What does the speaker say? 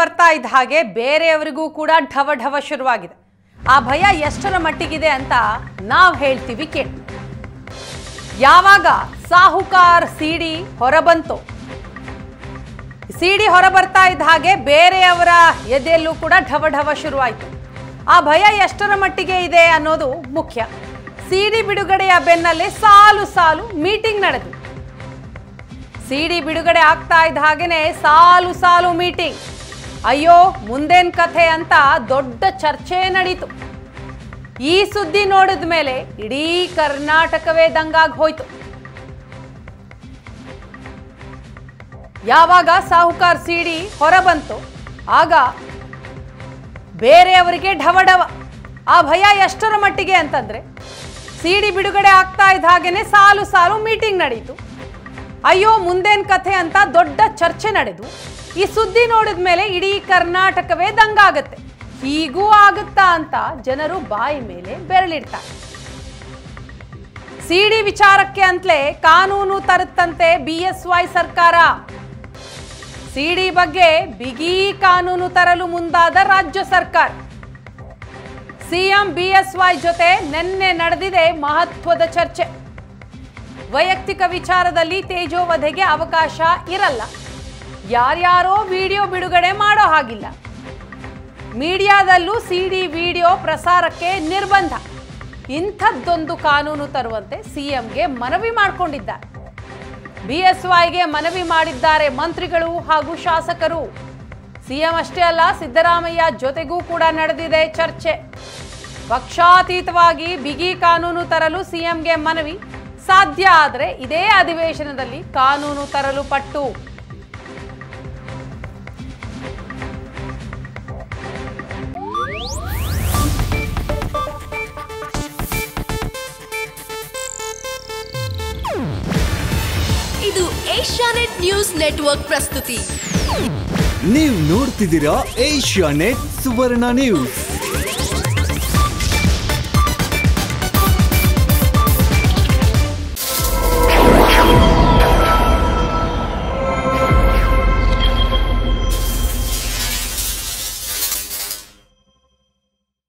ಬರ್ತಾ ಇದ್ದ ಹಾಗೆ ಬೇರೆಯವರಿಗೂ ಕೂಡ ಢವ ಢವ ಶುರುವಾಗಿದೆ. ಆ ಭಯ ಎಷ್ಟರ ಮಟ್ಟಿಗಿದೆ ಅಂತ ನಾವು ಹೇಳ್ತೀವಿ ಕೇಳಿ. ಯಾವಾಗ ಸಾಹುಕಾರ್ ಸಿಡಿ ಹೊರಬಂತು, ಸಿಡಿ ಹೊರಬರ್ತಾ ಇದ್ದ ಹಾಗೆ ಬೇರೆಯವರ ಎದೆಯಲ್ಲೂ ಕೂಡ ಢವ ಢವ ಶುರುವಾಯಿತು. ಆ ಭಯ ಎಷ್ಟರ ಮಟ್ಟಿಗೆ ಇದೆ ಅನ್ನೋದು ಮುಖ್ಯ. ಸಿಡಿ ಬಿಡುಗಡೆಯ ಬೆನ್ನಲ್ಲೇ ಸಾಲು ಸಾಲು ಮೀಟಿಂಗ್ ನಡೆದು, ಸಿಡಿ ಬಿಡುಗಡೆ ಆಗ್ತಾ ಇದ್ದ ಹಾಗೇನೆ ಸಾಲು ಸಾಲು ಮೀಟಿಂಗ್, ಅಯ್ಯೋ ಮುಂದೇನ್ ಕಥೆ ಅಂತ ದೊಡ್ಡ ಚರ್ಚೆ ನಡೀತು. ಈ ಸುದ್ದಿ ನೋಡಿದ ಮೇಲೆ ಇಡೀ ಕರ್ನಾಟಕವೇ ದಂಗಾಗಿ ಹೋಯ್ತು. ಯಾವಾಗ ಸಾಹುಕಾರ್ ಸಿಡಿ ಹೊರಬಂತು ಆಗ ಬೇರೆಯವರಿಗೆ ಢವಢವ. ಆ ಭಯ ಎಷ್ಟರ ಮಟ್ಟಿಗೆ ಅಂತಂದ್ರೆ ಸಿಡಿ ಬಿಡುಗಡೆ ಆಗ್ತಾ ಇದ್ದ ಹಾಗೇನೆ ಸಾಲು ಸಾಲು ಮೀಟಿಂಗ್ ನಡೀತು, ಅಯ್ಯೋ ಮುಂದೇನ್ ಕಥೆ ಅಂತ ದೊಡ್ಡ ಚರ್ಚೆ ನಡೆದು, ಈ ಸುದ್ದಿ ನೋಡಿದ ಮೇಲೆ ಇಡೀ ಕರ್ನಾಟಕವೇ ದಂಗಾಗತ್ತೆ. ಹೀಗೂ ಆಗುತ್ತಾ ಅಂತ ಜನರು ಬಾಯಿ ಮೇಲೆ ಬೆರಳಿಡ್ತಾರೆ. ಸಿಡಿ ವಿಚಾರಕ್ಕೆ ಅಂತಲೇ ಕಾನೂನು ತರುತ್ತಂತೆ ಬಿಎಸ್ವೈ ಸರ್ಕಾರ. ಸಿಡಿ ಬಗ್ಗೆ ಬಿಗಿ ಕಾನೂನು ತರಲು ಮುಂದಾದ ರಾಜ್ಯ ಸರ್ಕಾರ. ಸಿಎಂ ಬಿಎಸ್ವೈ ಜೊತೆ ನಿನ್ನೆ ನಡೆದಿದೆ ಮಹತ್ವದ ಚರ್ಚೆ. ವೈಯಕ್ತಿಕ ವಿಚಾರದಲ್ಲಿ ತೇಜೋವಧೆಗೆ ಅವಕಾಶ ಇರಲ್ಲ, ಯಾರ್ಯಾರೋ ವಿಡಿಯೋ ಬಿಡುಗಡೆ ಮಾಡೋ ಹಾಗಿಲ್ಲ, ಮೀಡಿಯಾದಲ್ಲೂ ಸಿಡಿ ವಿಡಿಯೋ ಪ್ರಸಾರಕ್ಕೆ ನಿರ್ಬಂಧ. ಇಂಥದ್ದೊಂದು ಕಾನೂನು ತರುವಂತೆ ಸಿಎಂಗೆ ಮನವಿ ಮಾಡಿಕೊಂಡಿದ್ದಾರೆ, ಬಿಎಸ್ವೈಗೆ ಮನವಿ ಮಾಡಿದ್ದಾರೆ ಮಂತ್ರಿಗಳು ಹಾಗೂ ಶಾಸಕರು. ಸಿಎಂ ಅಷ್ಟೇ ಅಲ್ಲ, ಸಿದ್ದರಾಮಯ್ಯ ಜೊತೆಗೂ ಕೂಡ ನಡೆದಿದೆ ಚರ್ಚೆ. ಪಕ್ಷಾತೀತವಾಗಿ ಬಿಗಿ ಕಾನೂನು ತರಲು ಸಿಎಂಗೆ ಮನವಿ. ಸಾಧ್ಯ ಆದರೆ ಇದೇ ಅಧಿವೇಶನದಲ್ಲಿ ಕಾನೂನು ತರಲು ಪಟ್ಟು. ಇದು ಏಷ್ಯಾನೆಟ್ ನ್ಯೂಸ್ ನೆಟ್ವರ್ಕ್ ಪ್ರಸ್ತುತಿ. ನೀವು ನೋಡ್ತಿದ್ದೀರಾ ಏಷ್ಯಾನೆಟ್ ಸುವರ್ಣ ನ್ಯೂಸ್.